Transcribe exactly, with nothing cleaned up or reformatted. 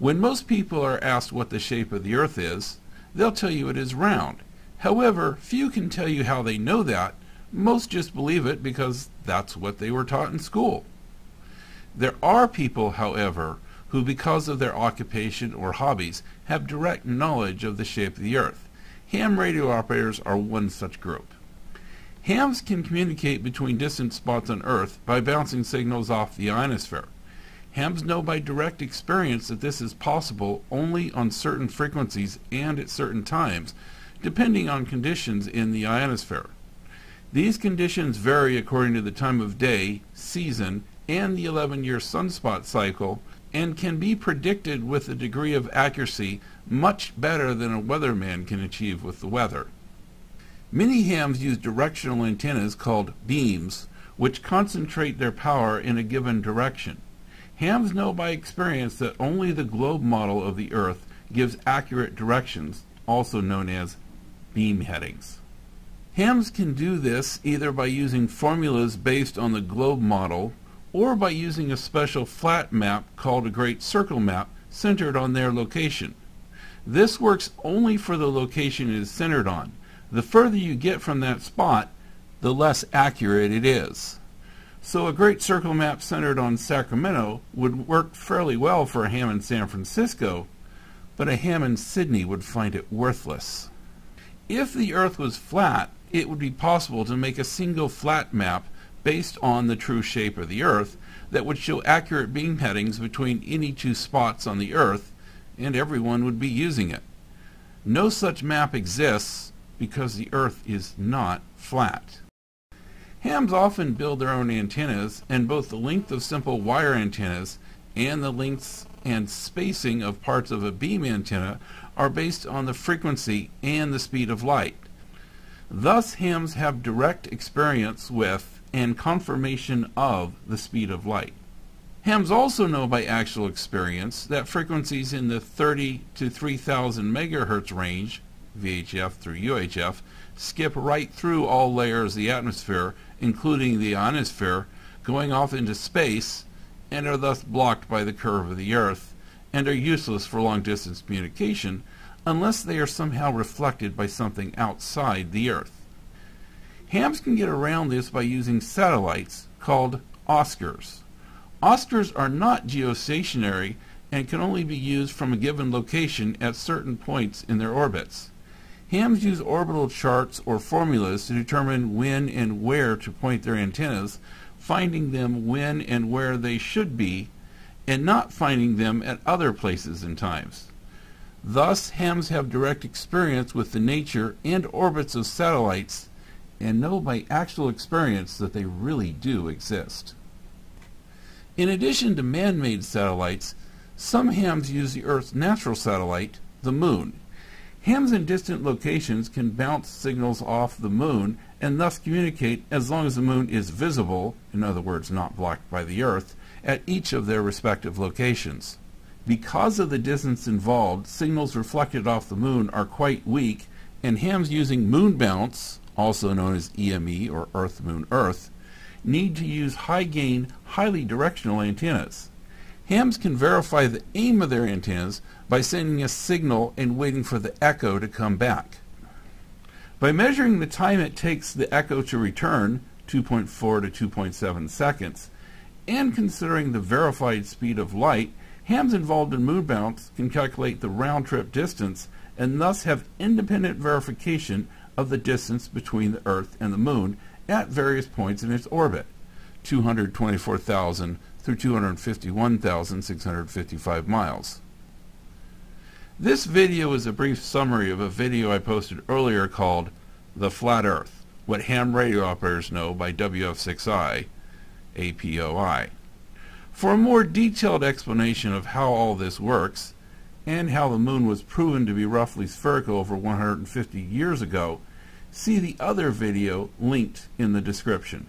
When most people are asked what the shape of the Earth is, they'll tell you it is round. However, few can tell you how they know that. Most just believe it because that's what they were taught in school. There are people, however, who because of their occupation or hobbies have direct knowledge of the shape of the Earth. Ham radio operators are one such group. Hams can communicate between distant spots on Earth by bouncing signals off the ionosphere. Hams know by direct experience that this is possible only on certain frequencies and at certain times, depending on conditions in the ionosphere. These conditions vary according to the time of day, season, and the eleven-year sunspot cycle, and can be predicted with a degree of accuracy much better than a weatherman can achieve with the weather. Many hams use directional antennas called beams, which concentrate their power in a given direction. Hams know by experience that only the globe model of the Earth gives accurate directions, also known as beam headings. Hams can do this either by using formulas based on the globe model or by using a special flat map called a great circle map centered on their location. This works only for the location it is centered on. The further you get from that spot, the less accurate it is. So a great circle map centered on Sacramento would work fairly well for a ham in San Francisco, but a ham in Sydney would find it worthless. If the Earth was flat, it would be possible to make a single flat map based on the true shape of the Earth that would show accurate beam headings between any two spots on the Earth, and everyone would be using it. No such map exists because the Earth is not flat. Hams often build their own antennas, and both the length of simple wire antennas and the lengths and spacing of parts of a beam antenna are based on the frequency and the speed of light. Thus, hams have direct experience with and confirmation of the speed of light. Hams also know by actual experience that frequencies in the thirty to three thousand megahertz range, V H F through U H F, skip right through all layers of the atmosphere, including the ionosphere, going off into space, and are thus blocked by the curve of the Earth, and are useless for long-distance communication unless they are somehow reflected by something outside the Earth. Hams can get around this by using satellites called Oscars. Oscars are not geostationary and can only be used from a given location at certain points in their orbits. Hams use orbital charts or formulas to determine when and where to point their antennas, finding them when and where they should be, and not finding them at other places and times. Thus, hams have direct experience with the nature and orbits of satellites, and know by actual experience that they really do exist. In addition to man-made satellites, some hams use the Earth's natural satellite, the Moon. Hams in distant locations can bounce signals off the Moon and thus communicate as long as the Moon is visible, in other words not blocked by the Earth, at each of their respective locations. Because of the distance involved, signals reflected off the Moon are quite weak, and hams using moon bounce, also known as E M E or Earth-Moon-Earth, need to use high-gain, highly directional antennas. Hams can verify the aim of their antennas by sending a signal and waiting for the echo to come back. By measuring the time it takes the echo to return, two point four to two point seven seconds, and considering the verified speed of light, hams involved in moon bounce can calculate the round-trip distance and thus have independent verification of the distance between the Earth and the Moon at various points in its orbit, two hundred twenty-four thousand through two hundred fifty-one thousand six hundred fifty-five miles. This video is a brief summary of a video I posted earlier called The Flat Earth, What Ham Radio Operators Know by W F six I, A P O I. For a more detailed explanation of how all this works, and how the Moon was proven to be roughly spherical over one hundred fifty years ago, see the other video linked in the description.